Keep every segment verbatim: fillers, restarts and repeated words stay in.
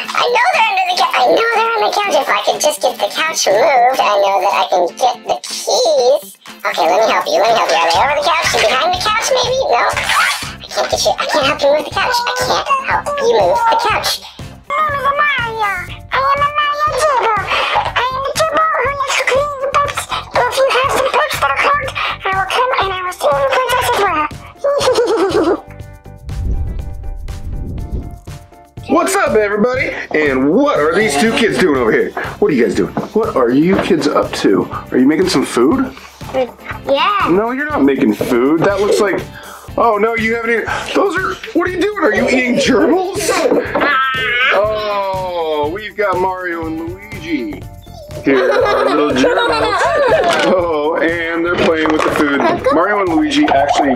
I know they're under the couch. I know they're on the couch. If I could just get the couch moved, I know that I can get the keys. Okay, let me help you. Let me help you. Are they over the couch? And behind the couch, maybe? No. I can't get you. I can't help you move the couch. I can't help you move the couch. My name is Mario. I am a Mario Jibble. I am a Jibble who likes to clean the books. But if you have some books that are clogged, I will come and I will steal the princess as well. What's up, everybody? And what are these two kids doing over here? What are you guys doing? What are you kids up to? Are you making some food? Yeah. No, you're not making food. That looks like... Oh, no, you haven't eaten... Those are... What are you doing? Are you eating gerbils? Oh, we've got Mario and Luigi. Here are little gerbils. Oh, and they're playing with the food. Mario and Luigi actually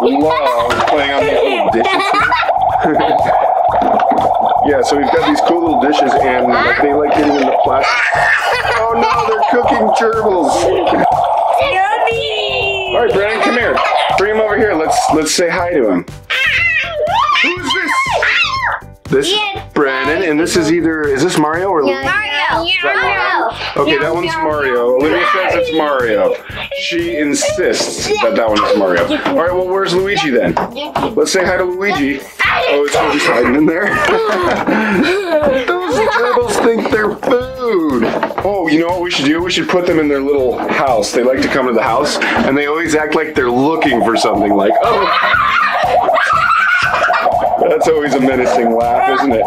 love playing on these little dishes. Yeah, so we've got these cool little dishes, and like, they like getting in the plastic. Oh no, they're cooking gerbils! All right, Brandon, come here. Bring him over here. Let's let's say hi to him. Who's this? This is Brandon, and this is either is this Mario or Luigi? Mario. Is that Mario? Okay, that one's Mario. Olivia says it's Mario. She insists that that one is Mario. All right, well, where's Luigi then? Let's say hi to Luigi. Oh, it's just hiding in there. Those turtles think they're food. Oh, you know what we should do? We should put them in their little house. They like to come to the house, and they always act like they're looking for something. Like, oh, that's always a menacing laugh, isn't it?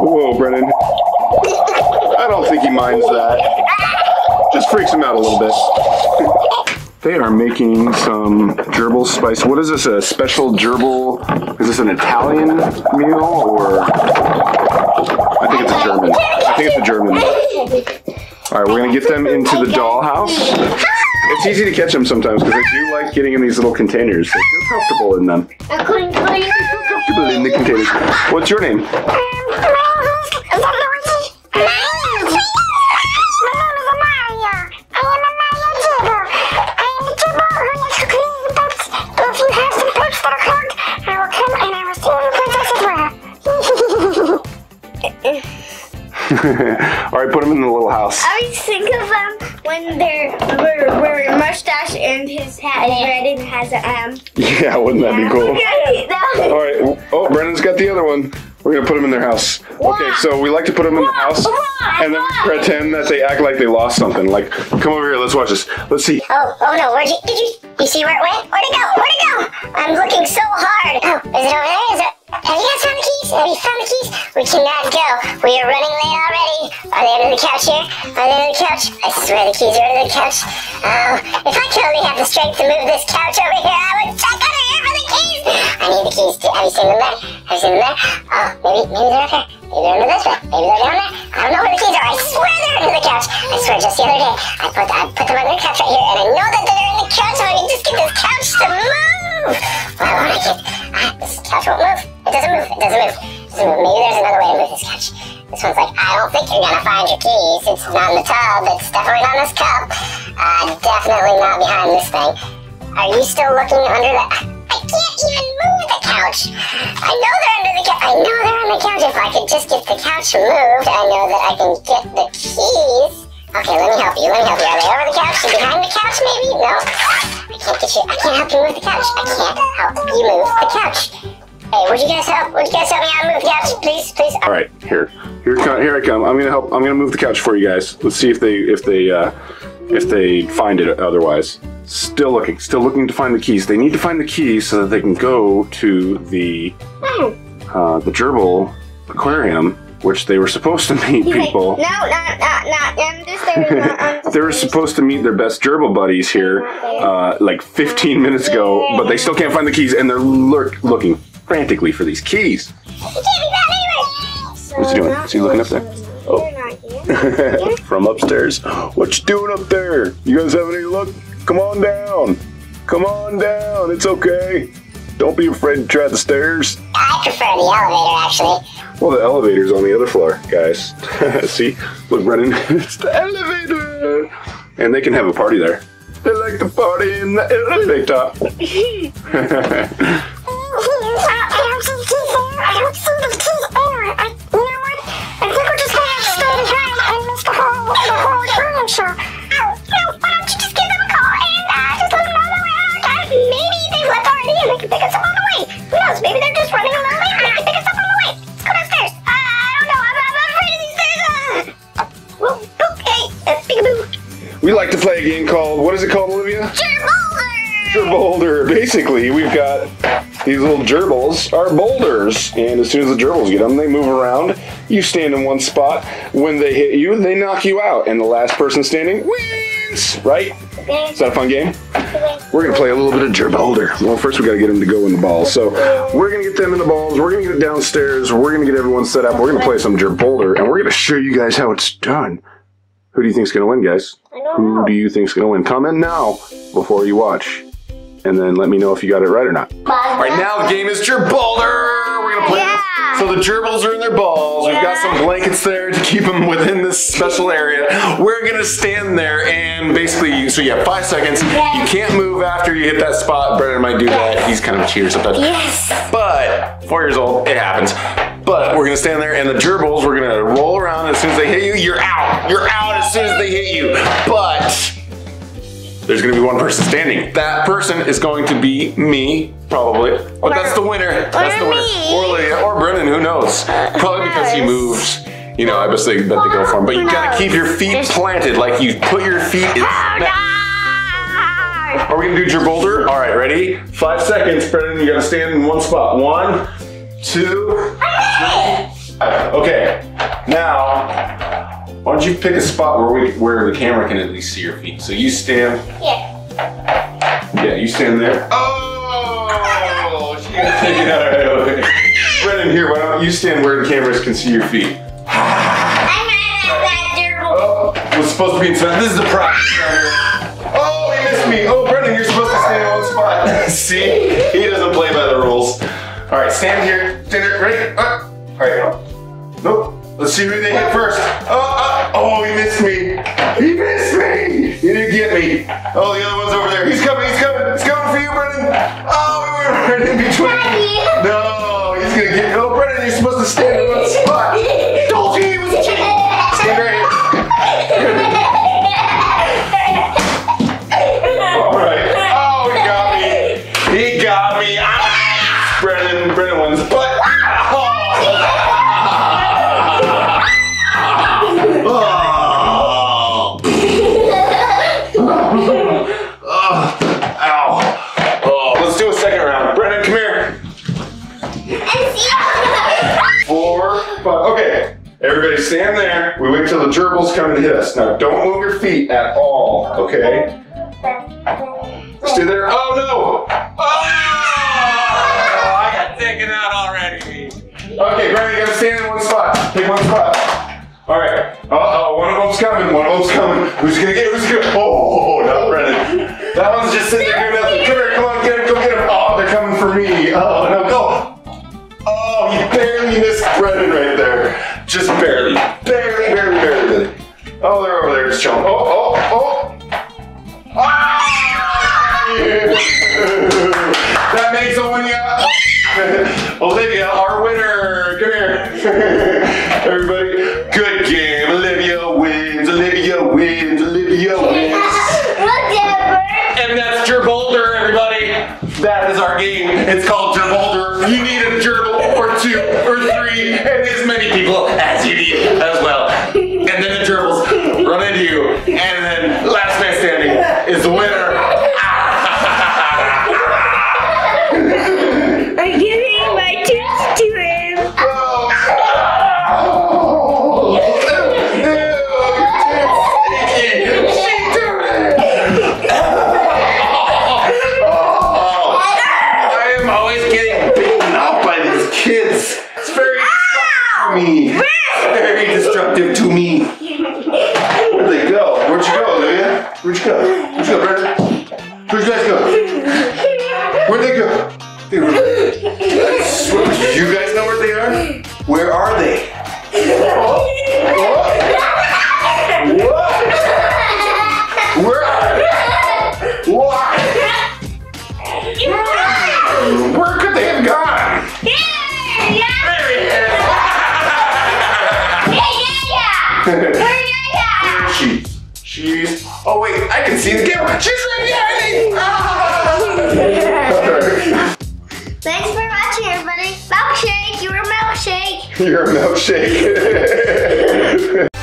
Whoa, Brennan. I don't think he minds that. Just freaks him out a little bit. They are making some gerbil spice. What is this, a special gerbil? Is this an Italian meal, or? I think it's a German. I think it's a German. All right, we're gonna get them into the dollhouse. It's easy to catch them sometimes, because I do like getting in these little containers. They feel comfortable in them. They feel comfortable in the containers. What's your name? All right, put them in the little house. I always think of them when they're wearing mustache and his hat is red and has an M. Yeah, wouldn't that yeah. be cool? All right. Oh, Brennan's got the other one. We're gonna put them in their house. Okay, so we like to put them in the house and then we pretend that they act like they lost something. Like, come over here. Let's watch this. Let's see. Oh, oh no! Where'd you? Did you? You see where it went? Where'd it go? Where'd it go? I'm looking so hard. Oh, is it over there? Is it? Have you guys found the keys? Have you found the keys? We cannot go. We are running late already. Are they under the couch here? Are they under the couch? I swear the keys are under the couch. Oh, if I could only have the strength to move this couch over here, I would check under here for the keys. I need the keys too. Have you seen them there? Have you seen them there? Oh, maybe, maybe they're up here. Maybe they're under this way. Maybe they're down there. I don't know where the keys are. I swear they're under the couch. I swear just the other day, I put, I put them under the couch right here, and I know that they're in the couch, so I can just get this couch to move. Well, I want to get... Ah, this couch won't move. It doesn't move. It doesn't move. Maybe there's another way to move this couch. This one's like, I don't think you're gonna find your keys. It's not in the tub. It's definitely not in this cup. Uh, definitely not behind this thing. Are you still looking under the... I can't even move the couch. I know they're under the couch. I know they're on the couch. If I could just get the couch moved, I know that I can get the keys. Okay, let me help you. Let me help you. Are they over the couch? Behind the couch, maybe? No. I can't get you. I can't help you move the couch. I can't help you move the couch. Hey, would you guys help? Would you guys help me out move the couch, please, please? All right, here, here, come, here I come. I'm gonna help. I'm gonna move the couch for you guys. Let's see if they, if they, uh, if they find it. Otherwise, still looking, still looking to find the keys. They need to find the keys so that they can go to the, uh, the gerbil aquarium, which they were supposed to meet people. No, not, not, not. I'm just there. They were supposed to meet their best gerbil buddies here, uh, like fifteen minutes ago, but they still can't find the keys, and they're lurk looking frantically for these keys. He can't be found anywhere. So what's he doing? Is he looking up there? Oh. From upstairs. What you doing up there? You guys have any luck? Come on down. Come on down. It's okay. Don't be afraid to try the stairs. I prefer the elevator, actually. Well, the elevator's on the other floor, guys. See? Look, Brennan. It's the elevator. And they can have a party there. They like to party in the elevator. I don't see the keys there. I don't see the keys anywhere. I, you know what? We like to play a game called, what is it called, Olivia? Gerbolder! Gerbolder. Basically, we've got these little gerbils are boulders, and as soon as the gerbils get them, they move around. You stand in one spot. When they hit you, they knock you out, and the last person standing wins, right? Is that a fun game? We're going to play a little bit of Gerbolder. Well, first we got to get them to go in the balls. So we're going to get them in the balls. We're going to get it downstairs. We're going to get everyone set up. We're going to play some Gerbolder, and we're going to show you guys how it's done. Who do you think's going to win, guys? I don't know. Who do you think's going to win? Comment now before you watch, and then let me know if you got it right or not. All right, now the game is Gerbolder. We're going to play. Yeah. So the gerbils are in their balls. Yeah. We've got some blankets there to keep them within this special area. We're going to stand there and basically, so you have five seconds. Yeah. You can't move after you hit that spot. Brennan might do that. He's kind of a cheater sometimes. Yes. But, four years old, it happens. But we're going to stand there, and the gerbils, we're going to roll around. As soon as they hit you, you're out. You're out as soon as they hit you. But there's going to be one person standing. That person is going to be me, probably. Oh, that's the winner. That's the winner. Or Leah, or Brennan, who knows? Probably because he moved. You know, I bet they, bet they go for him. But you got to keep your feet planted. Like you put your feet in. Are we going to do Gerbolder? All right, ready? Five seconds, Brennan. You got to stand in one spot. One, two, three. Okay, now. Why don't you pick a spot where we, where the camera can at least see your feet? So you stand. Yeah. Yeah, you stand there. Oh! She got to take it out right away. Brennan, here, why don't you stand where the cameras can see your feet? I'm not that durable. Oh, it was supposed to be inside. This is the prize. Oh, he missed me. Oh, Brennan, you're supposed to stand in one spot. See? He doesn't play by the rules. All right, stand here. Stand there. Ready? Uh, all right. Nope. Let's see who they hit first. Oh, oh, oh, he missed me. He missed me. He didn't get me. Oh, the other one's over there. He's coming, he's coming. It's coming for you, Brennan. Oh, we were right in between. No, he's going to get you. Oh, Brennan, you're supposed to stand in one spot. Told you he was cheating. Stand right here. All right. Oh, he got me. He got me. Ah, Brennan, Brennan wins. But, oh. Everybody stand there. We wait till the gerbils come and hit us. Now don't move your feet at all, okay? Stay there. Oh no! Oh! I got taken out already. Okay, Brennan, you gotta stand in one spot. Pick one spot. All right. Uh-oh, one of them's coming. One of them's coming. Who's gonna get? Who's gonna? Oh, not Brennan. That one's just sitting there doing nothing. Come here, come on, get him, go get him. Oh, they're coming for me. Oh no, go! Oh, you barely missed Brennan right there. Just barely, barely, barely, barely. Oh, they're over there just chilling. Oh, oh, oh. Ah! Yeah. That makes a win. Olivia, our winner. Come here. Everybody, good game. Olivia wins, Olivia wins, Olivia wins. And that's Gerbolder, everybody. That is our game. It's called Gerbolder. You need a gerbil or two or three and as many people. Where'd you go? Where'd you go, Brennan? Where'd you guys go? Where'd they go? They were right. You guys know where they are? Where are they? Oh. Oh. What? Where are they? Why? Where could they have gone? There he is. There he is. She's, oh wait, I can see the camera. She's right behind me! Ah! Thanks for watching, everybody. Milkshake, you're a milkshake. You're a milkshake.